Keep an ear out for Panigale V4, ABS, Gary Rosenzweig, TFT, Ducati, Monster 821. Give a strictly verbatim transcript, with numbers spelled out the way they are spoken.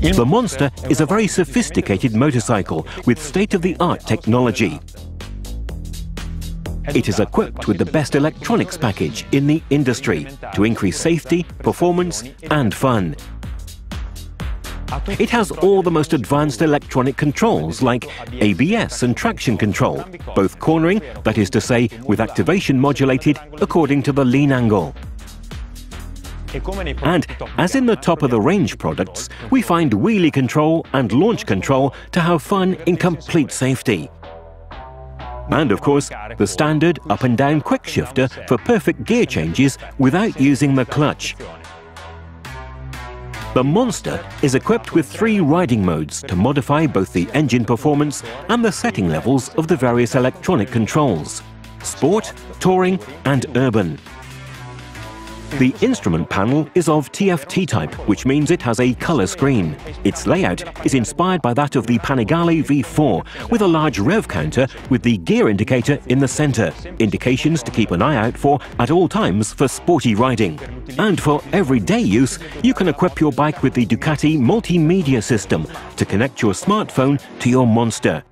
The Monster is a very sophisticated motorcycle with state-of-the-art technology. It is equipped with the best electronics package in the industry to increase safety, performance and fun. It has all the most advanced electronic controls like A B S and traction control, both cornering, that is to say, with activation modulated according to the lean angle. And, as in the top-of-the-range products, we find wheelie control and launch control to have fun in complete safety. And, of course, the standard up-and-down quick shifter for perfect gear changes without using the clutch. The Monster is equipped with three riding modes to modify both the engine performance and the setting levels of the various electronic controls: Sport, Touring and Urban. The instrument panel is of T F T type, which means it has a colour screen. Its layout is inspired by that of the Panigale V four, with a large rev counter with the gear indicator in the centre, indications to keep an eye out for at all times for sporty riding. And for everyday use, you can equip your bike with the Ducati multimedia system to connect your smartphone to your Monster.